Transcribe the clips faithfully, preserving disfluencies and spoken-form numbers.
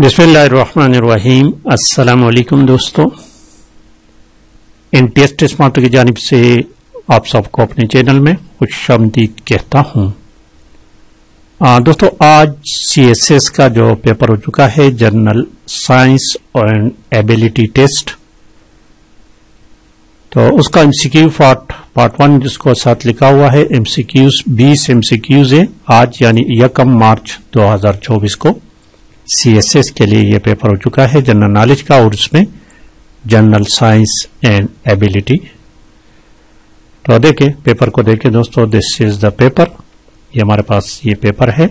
बिस्मिल्लाहिर्रहमानिर्रहीम। अस्सलामुअलैकुम दोस्तों, एनटीएस टेस्ट मास्टर की जानिब से आप सबको अपने चैनल में खुशामदीद कहता हूँ। दोस्तों, आज सीएसएस का जो पेपर हो चुका है, general science and ability test, तो उसका एमसीक्यू पार्ट पार्ट वन जिसको साथ लिखा हुआ है, एमसीक्यूज बीस एमसीक्यूज है। आज यानी यकम मार्च दो हजार चौबीस को सीएसएस के लिए यह पेपर हो चुका है, जनरल नॉलेज का, और उसमें जनरल साइंस एंड एबिलिटी। तो देखें, पेपर को देखें दोस्तों, दिस इज द पेपर। ये हमारे पास ये पेपर है,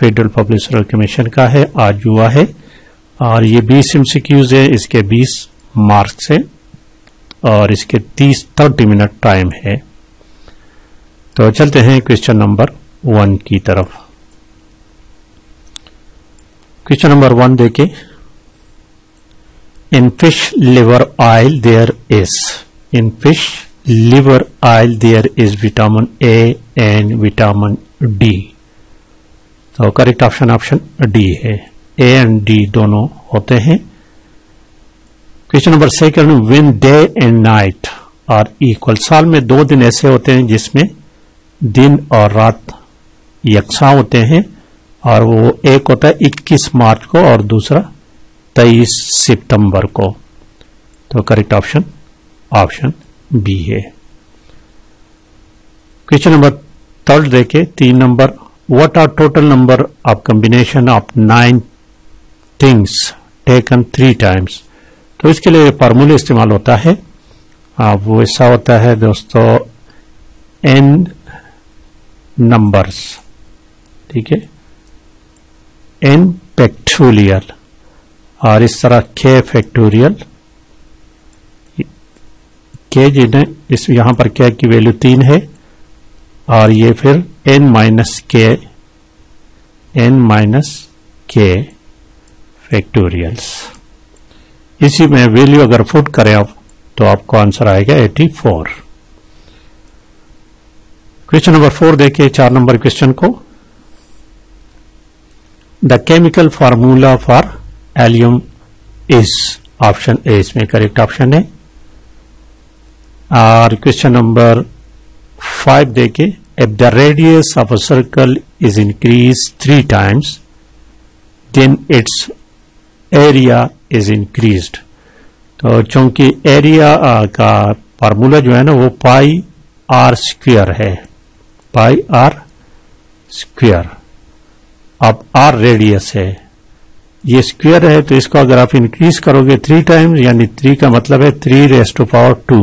फेडरल पब्लिक सर्विस कमीशन का है, आज हुआ है, और ये बीस एमसीक्यूज है, इसके बीस मार्क्स है, और इसके तीस थर्टी मिनट टाइम है। तो चलते हैं क्वेश्चन नंबर वन की तरफ। क्वेश्चन नंबर वन देखे, in fish liver oil there is in fish liver oil there is vitamin A and vitamin D. तो करेक्ट ऑप्शन ऑप्शन डी है, ए एंड डी दोनों होते हैं। Question number second, when day and night are equal. साल में दो दिन ऐसे होते हैं जिसमें दिन और रात यकसा होते हैं, और वो एक होता है इक्कीस मार्च को और दूसरा तेईस सितंबर को। तो करेक्ट ऑप्शन ऑप्शन बी है। क्वेश्चन नंबर थर्ड देखें, तीन नंबर, what are total number of combination of nine things taken three times. तो इसके लिए फार्मूला इस्तेमाल होता है। अब वो ऐसा होता है दोस्तों, एन नंबर्स, ठीक है, एन फैक्टोरियल, और इस तरह के फैक्टोरियल के, जिन्हें इस यहां पर के की वैल्यू तीन है, और ये फिर n minus k n minus k factorials. इसी में वैल्यू अगर फुट करें आप तो आपको आंसर आएगा चौरासी। क्वेश्चन नंबर फोर देखिए, चार नंबर क्वेश्चन को, the chemical formula for allium is. Option A इसमें करेक्ट ऑप्शन है। और क्वेश्चन नंबर फाइव देखे, if the radius of a circle is increase three times then its area is increased. तो चूंकि area का formula जो है ना, वो पाई आर स्क्वायर है, पाई आर स्क्वायर। अब आर रेडियस है, ये स्क्वायर है, तो इसको अगर आप इंक्रीज करोगे थ्री टाइम्स, यानी थ्री का मतलब है three raise to power two,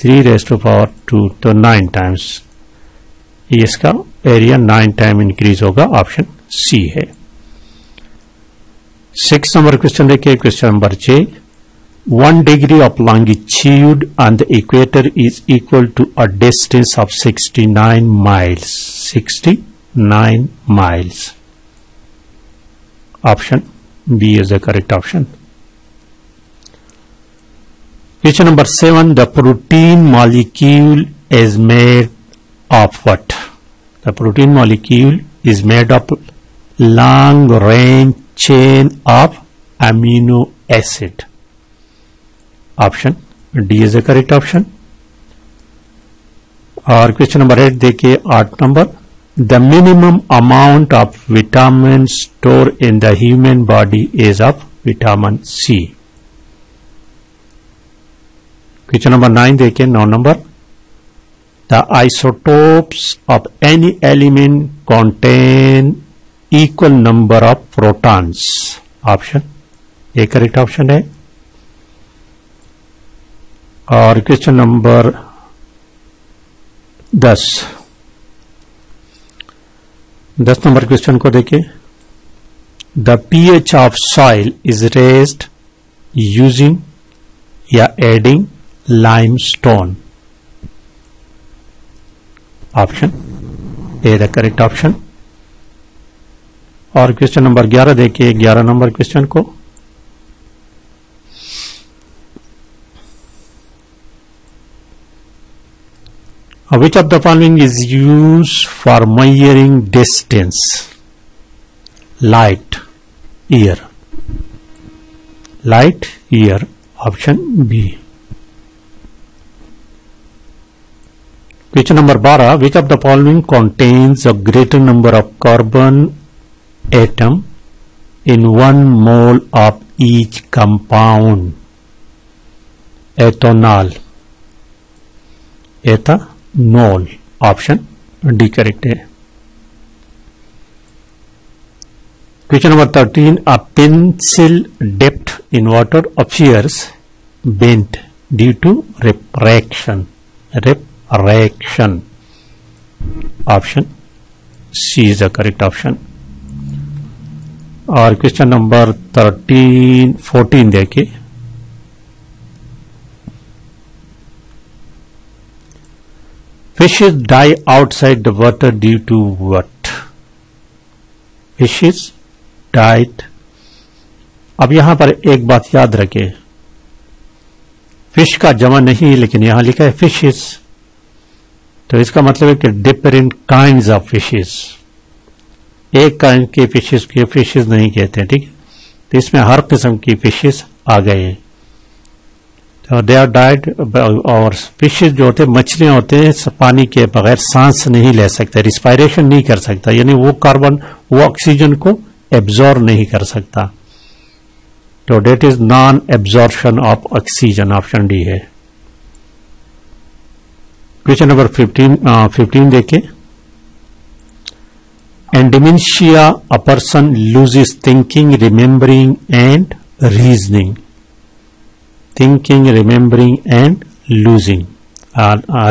three raise to power two, तो नाइन टाइम्स ये इसका एरिया नाइन टाइम इंक्रीज होगा। ऑप्शन सी है। सिक्स नंबर क्वेश्चन देखिए, क्वेश्चन नंबर छह, one degree of longitude on the equator is equal to a distance of sixty nine miles sixty nine miles. Option B is the correct option. Question number seven, the protein molecule is made of what. The protein molecule is made of long range chain of amino acid. Option D is the correct option. और question number eight देखिए, आठ number, the minimum amount of vitamin stored in the human body is of vitamin C. Question number nine देखिए, नौ number, the isotopes of any element contain equal number of protons. Option A correct option है। और question number दस दस number question को देखें, the pH of soil is raised using या adding limestone. Option A the correct option. और question number ग्यारह देखिए, ग्यारह नंबर क्वेश्चन को, Which of the following is used for measuring distance? Light, year, light year option B. Question number बारह, which of the following contains a greater number of carbon atom in one mole of each compound? Ethanol, ethanol option D correct है। Question number thirteen, a pencil depth in water appears bent due to refraction, refraction option C is the correct option. और question number thirteen fourteen देखिए, fishes die outside the water due to what? fishes died। अब यहां पर एक बात याद रखें, fish का जमा नहीं है लेकिन यहां लिखा है फिशेस, तो इसका मतलब है कि डिफरेंट काइंड्स ऑफ फिशेस, एक काइंड के फिशेस के फिशेस नहीं कहते हैं, ठीक है। तो इसमें हर किस्म की फिशेस आ गए हैं, दे आर डाइड। और फिशेज जो होते हैं मछलियां होते हैं, पानी के बगैर सांस नहीं ले सकते, रिस्पायरेशन नहीं कर सकता, यानी वो कार्बन वो ऑक्सीजन को एब्जॉर्ब नहीं कर सकता, तो that is non absorption of oxygen option D है। क्वेश्चन नंबर फिफ्टीन फिफ्टीन देखें, and dementia a person loses thinking remembering and reasoning, thinking remembering and losing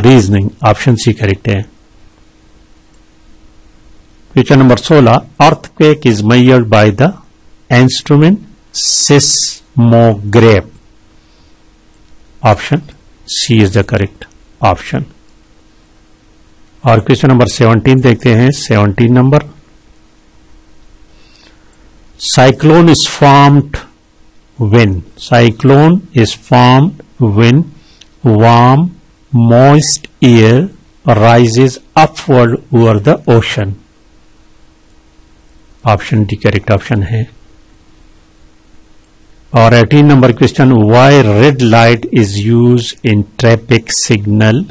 reasoning option C correct है। Question number सोलह, earthquake is measured by the instrument seismograph, option C is the correct option. और question number seventeen देखते हैं, seventeen number, cyclone is formed when, cyclone is formed when warm moist air rises upward over the ocean, option D correct option है। और अठारह number question, why red light is used in traffic signal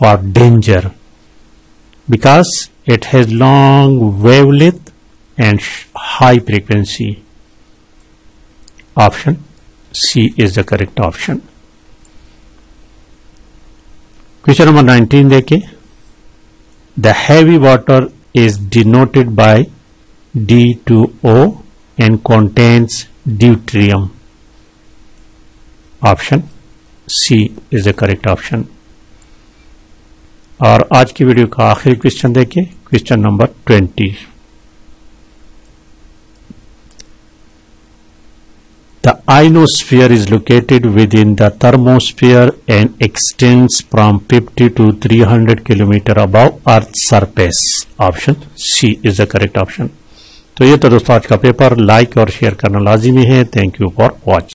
for danger? because it has long wavelength and high frequency, option C is the correct option. Question number nineteen देखिए, the heavy water is denoted by D two O and contains deuterium, option C is the correct option. और आज की video का आखिरी question देखिए, question number twenty, the ionosphere is located within the thermosphere and extends from fifty to three hundred kilometer above earth's surface, option C is the correct option। तो ये तो दोस्तों आज का पेपर, लाइक और शेयर करना लाजिमी है। Thank you for watching.